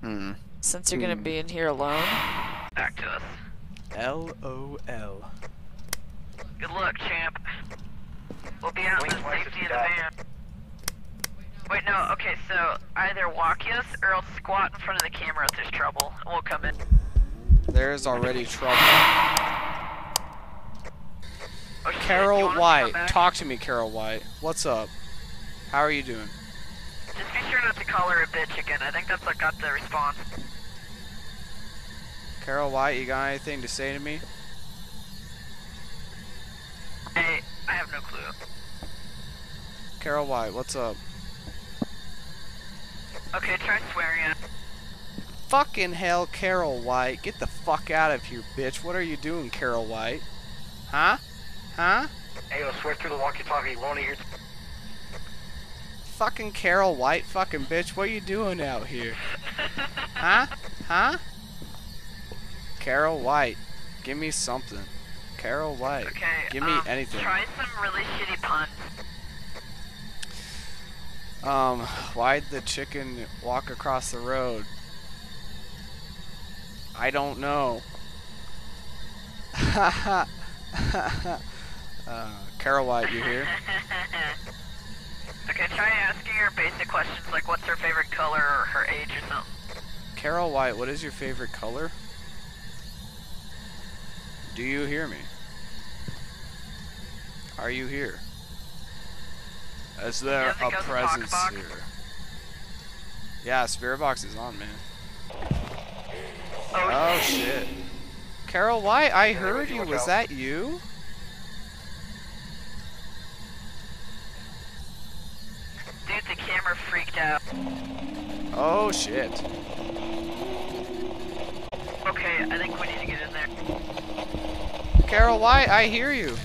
Hmm. Since you're gonna be in here alone. Back to us. LOL. Good luck, champ. We'll be out in safety in the van. Wait, no, okay, so either walkie us or I'll squat in front of the camera if there's trouble, and we'll come in. There's already trouble. Oh, shit, Carol White, talk to me, Carol White. What's up? How are you doing? Just be sure not to call her a bitch again. I think that's what got the response. Carol White, you got anything to say to me? Hey, I have no clue. Carol White, what's up? Okay, try swearing at. Fucking hell, Carol White. Get the fuck out of here, bitch. What are you doing, Carol White? Huh? Huh? Hey, I'll swear through the walkie-talkie. You won't hear. Fucking Carol White, fucking bitch. What are you doing out here? Huh? Huh? Carol White. Give me something. Carol White. Okay, give me anything. Try some really shitty puns. Why'd the chicken walk across the road? I don't know. Carol White, you here? Okay, try asking her basic questions like what's her favorite color or her age or something. Carol White, what is your favorite color? Do you hear me? Are you here? Is there a presence here? Yeah, spirit box is on, man. Oh shit. Carol White, I heard you. Was that you? Dude, the camera freaked out. Oh shit. Okay, I think we need to get in there. Carol White, I hear you.